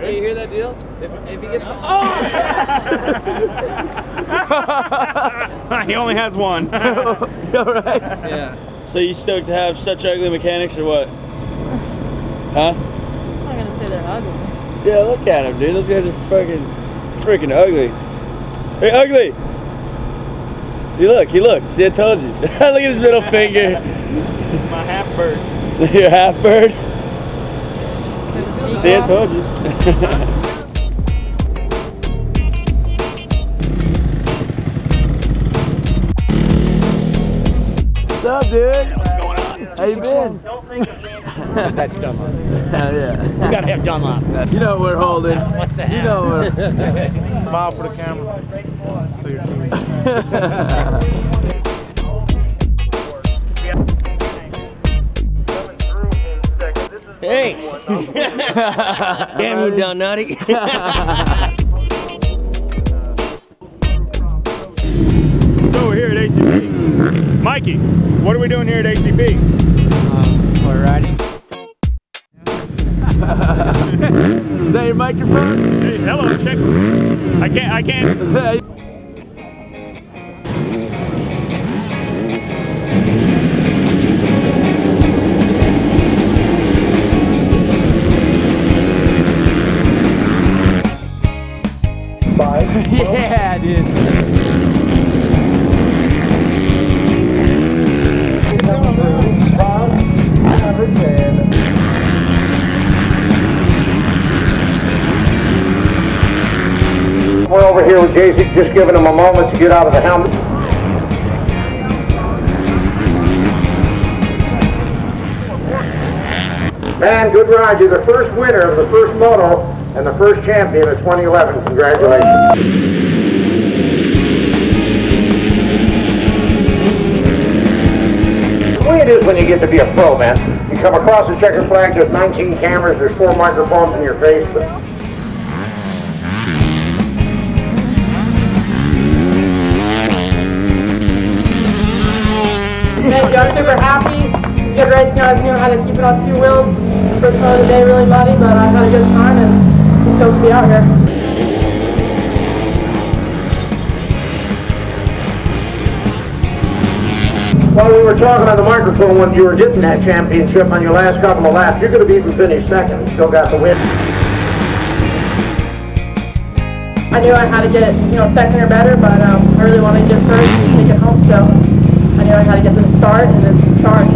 Hey, you hear that deal? If he gets... Oh! He only has one. Alright? Yeah. So you stoked to have such ugly mechanics or what? Huh? I'm not gonna say they're ugly. Yeah, look at them, dude. Those guys are freaking ugly. Hey, ugly! See, look. He looked. See, I told you. Look at his middle finger. My half bird. Your half bird? See, I told you. What's up, dude? What's going on? How you been? Don't think of being that's Dunlop. Hell yeah. We gotta have Dunlop. You know we're holding. What the hell? You know we're... Smile for the camera. Hey! Damn you, Don Nutty! So we're here at ACP. Mikey, what are we doing here at ACP? We're riding. Is that your microphone? Hey, hello, check. I can't. Yeah, dude. We're over here with Jaisaac, just giving him a moment to get out of the helmet. Man, good ride. You're the first winner of the first moto and the first champion of 2011. Congratulations. It is when you get to be a pro, man. You come across the checkered flag, there's 19 cameras, there's 4 microphones in your face. But... Man, I'm super happy. Good race, guys. I knew how to keep it on two wheels. First one of the day, really muddy, but I had a good time and I'm stoked to be out here. While we were talking on the microphone when you were getting that championship on your last couple of laps, you could have even finished second and still got the win. I knew I had to get, second or better, but I really wanted to get first and take it home, so I knew I had to get the start and this charge.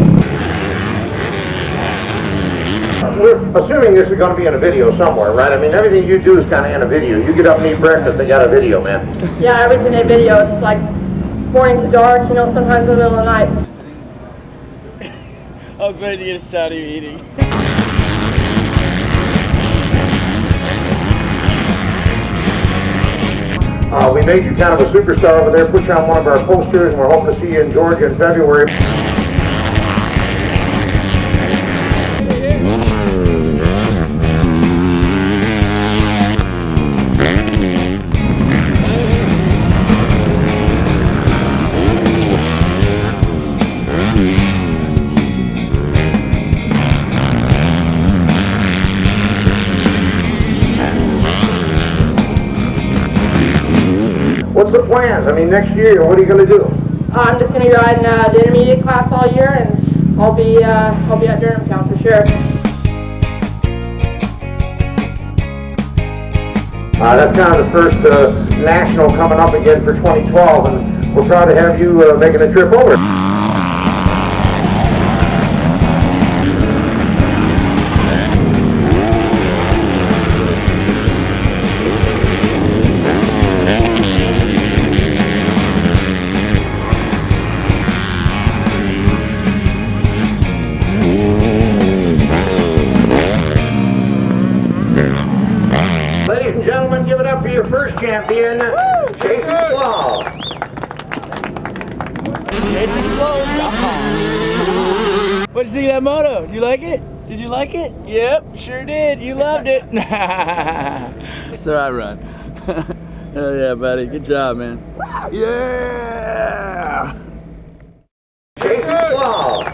We're assuming this is going to be in a video somewhere, right? I mean, everything you do is kind of in a video. You get up and eat breakfast, they got a video, man. Yeah, everything in a video. It's like... morning to dark, sometimes in the middle of the night. I was ready to get a shot of you eating. We made you kind of a superstar over there, put you on one of our posters, and we're hoping to see you in Georgia in February. What's the plans? I mean, next year, what are you going to do? I'm just going to go out and do intermediate class all year, and I'll be at Durham Town for sure. That's kind of the first national coming up again for 2012, and we'll try to have you making a trip over. Give it up for your first champion, Jaisaac Sloan. Jaisaac Sloan. What did you think of that moto? Did you like it? Did you like it? Yep, sure did. You loved it. So I run. Hell yeah, buddy. Good job, man. Yeah. Jaisaac Sloan.